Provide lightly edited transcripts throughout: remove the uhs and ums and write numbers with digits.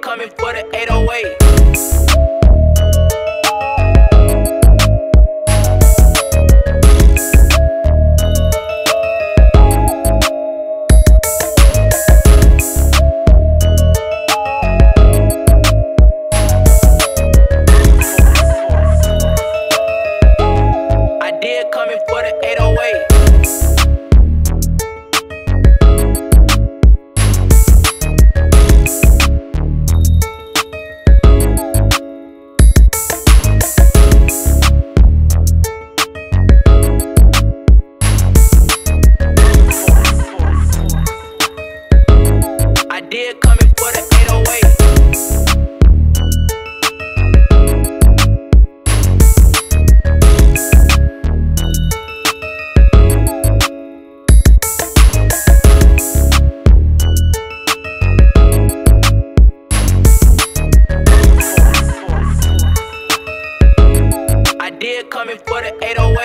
coming for the 808. Coming for the 808.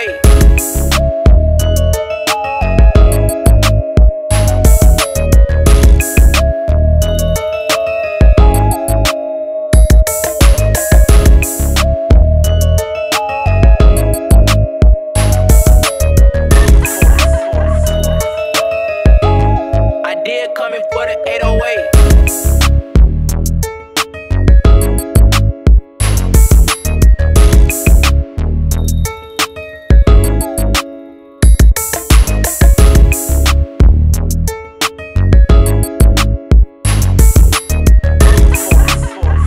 I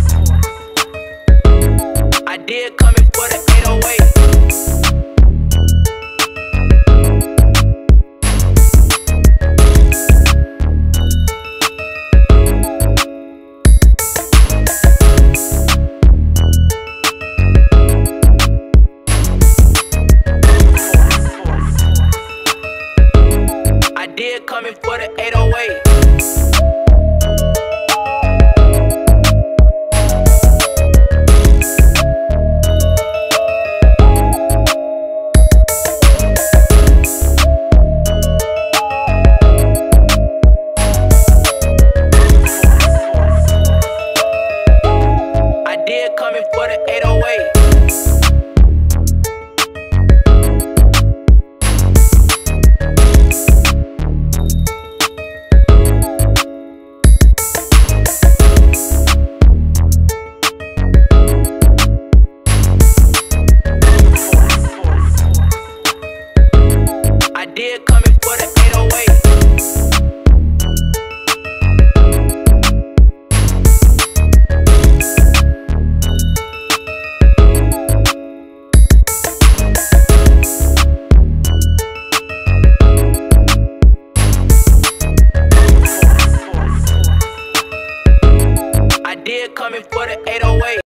did coming for the 808. They're coming for the 808. I did coming for the 808.